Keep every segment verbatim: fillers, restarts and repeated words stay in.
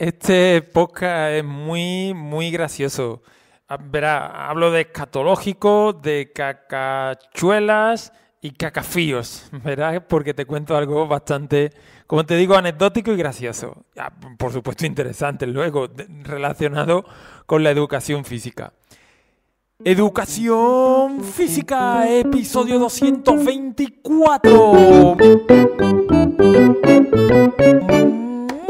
Este podcast es muy, muy gracioso. Verá, hablo de escatológico, de cacachuelas y cacafíos, ¿verdad? Porque te cuento algo bastante, como te digo, anecdótico y gracioso. Ah, por supuesto, interesante luego, de, relacionado con la educación física. Educación Física, episodio doscientos veinticuatro.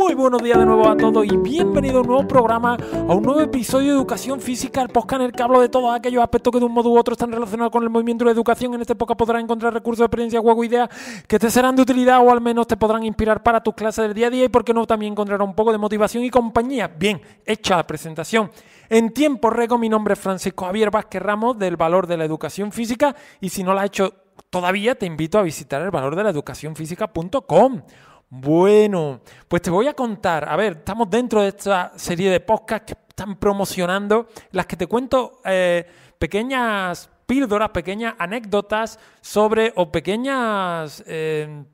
Muy buenos días de nuevo a todos y bienvenidos a un nuevo programa, a un nuevo episodio de Educación Física, el podcast en el que hablo de todos aquellos aspectos que de un modo u otro están relacionados con el movimiento y la educación. En este podcast podrás encontrar recursos, experiencias, juegos, ideas que te serán de utilidad o al menos te podrán inspirar para tus clases del día a día y, por qué no, también encontrarás un poco de motivación y compañía. Bien, hecha la presentación. En tiempo récord, mi nombre es Francisco Javier Vázquez Ramos, del Valor de la Educación Física, y si no la has hecho todavía, te invito a visitar el valor de la educación física punto com. Bueno, pues te voy a contar, a ver, estamos dentro de esta serie de podcasts que están promocionando, las que te cuento eh, pequeñas píldoras, pequeñas anécdotas sobre, o pequeñas eh,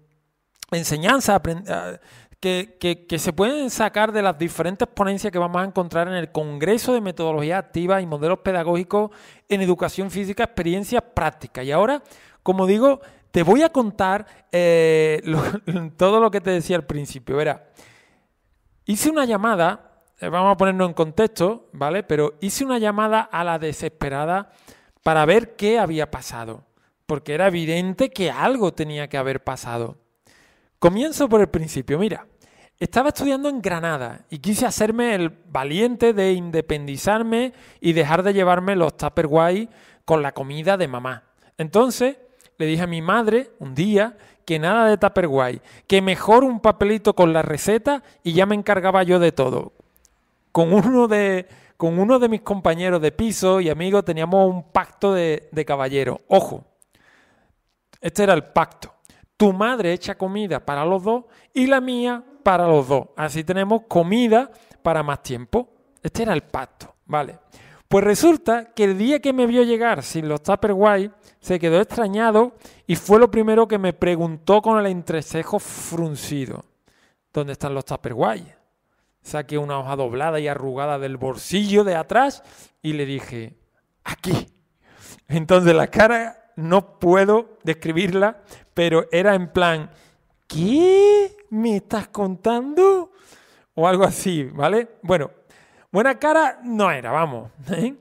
enseñanzas que, que, que se pueden sacar de las diferentes ponencias que vamos a encontrar en el Congreso de Metodología Activa y Modelos Pedagógicos en Educación Física, Experiencias Prácticas. Y ahora, como digo, te voy a contar eh, lo, todo lo que te decía al principio. Verá, hice una llamada, eh, vamos a ponernos en contexto, ¿vale? Pero hice una llamada a la desesperada para ver qué había pasado, porque era evidente que algo tenía que haber pasado. Comienzo por el principio. Mira, estaba estudiando en Granada y quise hacerme el valiente de independizarme y dejar de llevarme los Tupperware con la comida de mamá. Entonces le dije a mi madre un día que nada de Tupperware, que mejor un papelito con la receta y ya me encargaba yo de todo. Con uno de, con uno de mis compañeros de piso y amigos teníamos un pacto de, de caballero. Ojo, este era el pacto. Tu madre echa comida para los dos y la mía para los dos. Así tenemos comida para más tiempo. Este era el pacto, ¿vale? Pues resulta que el día que me vio llegar sin los Tupperware se quedó extrañado y fue lo primero que me preguntó con el entrecejo fruncido. ¿Dónde están los Tupperware? Saqué una hoja doblada y arrugada del bolsillo de atrás y le dije, aquí. Entonces la cara no puedo describirla, pero era en plan, ¿qué me estás contando? O algo así, ¿vale? Bueno, buena cara no era, vamos. ¿Eh?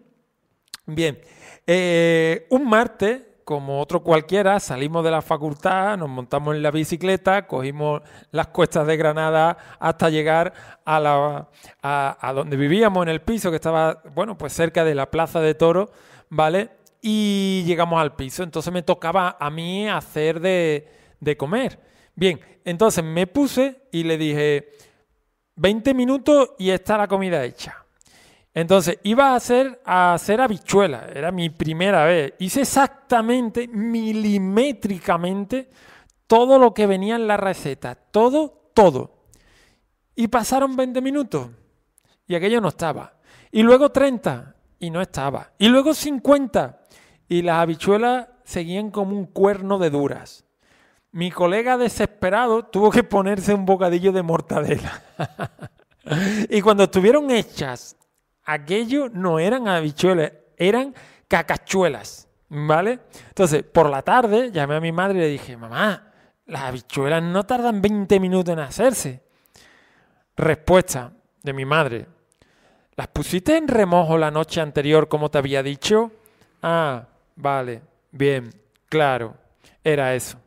Bien, eh, un martes, como otro cualquiera, salimos de la facultad, nos montamos en la bicicleta, cogimos las cuestas de Granada hasta llegar a, la, a, a donde vivíamos, en el piso que estaba, bueno, pues cerca de la Plaza de Toros, ¿vale? Y llegamos al piso, entonces me tocaba a mí hacer de, de comer. Bien, entonces me puse y le dije, veinte minutos y está la comida hecha. Entonces, iba a hacer, a hacer habichuela. Era mi primera vez. Hice exactamente, milimétricamente, todo lo que venía en la receta. Todo, todo. Y pasaron veinte minutos. Y aquello no estaba. Y luego treinta. Y no estaba. Y luego cincuenta. Y las habichuelas seguían como un cuerno de duras. Mi colega desesperado tuvo que ponerse un bocadillo de mortadela. Y cuando estuvieron hechas, aquello no eran habichuelas, eran cacachuelas, ¿vale? Entonces, por la tarde llamé a mi madre y le dije, mamá, las habichuelas no tardan veinte minutos en hacerse. Respuesta de mi madre, ¿las pusiste en remojo la noche anterior como te había dicho? Ah, vale, bien, claro, era eso.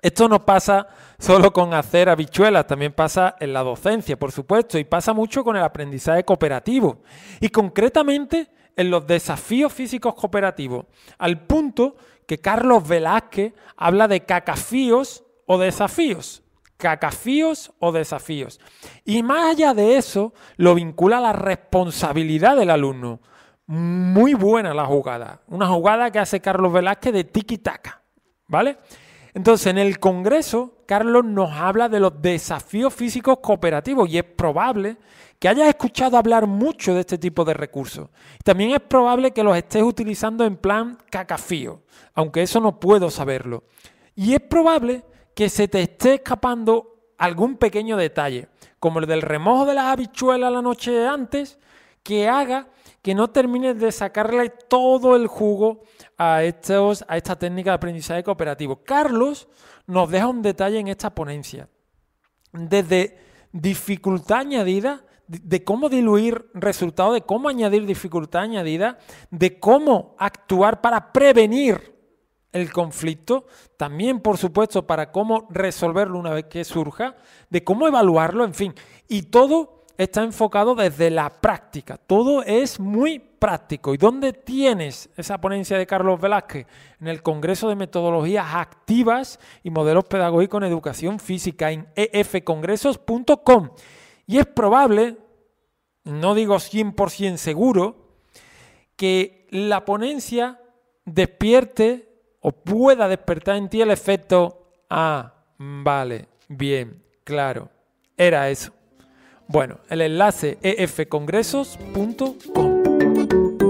Esto no pasa solo con hacer habichuelas, también pasa en la docencia, por supuesto, y pasa mucho con el aprendizaje cooperativo y concretamente en los desafíos físicos cooperativos, al punto que Carlos Velázquez habla de cacafíos o desafíos, cacafíos o desafíos. Y más allá de eso, lo vincula a la responsabilidad del alumno. Muy buena la jugada, una jugada que hace Carlos Velázquez de tiki-taka, ¿vale? Entonces, en el Congreso, Carlos nos habla de los desafíos físicos cooperativos y es probable que hayas escuchado hablar mucho de este tipo de recursos. También es probable que los estés utilizando en plan cacafío, aunque eso no puedo saberlo. Y es probable que se te esté escapando algún pequeño detalle, como el del remojo de las habichuelas la noche antes, que haga que no termines de sacarle todo el jugo a, estos, a esta técnica de aprendizaje cooperativo. Carlos nos deja un detalle en esta ponencia, desde dificultad añadida, de cómo diluir resultados, de cómo añadir dificultad añadida, de cómo actuar para prevenir el conflicto, también por supuesto para cómo resolverlo una vez que surja, de cómo evaluarlo, en fin. Y todo está enfocado desde la práctica, todo es muy práctico. ¿Y dónde tienes esa ponencia de Carlos Velázquez? En el Congreso de Metodologías Activas y Modelos Pedagógicos en Educación Física, en E F congresos punto com. Y es probable, no digo cien por ciento seguro, que la ponencia despierte o pueda despertar en ti el efecto, ah, vale, bien, claro, era eso. Bueno, el enlace e f congresos punto com.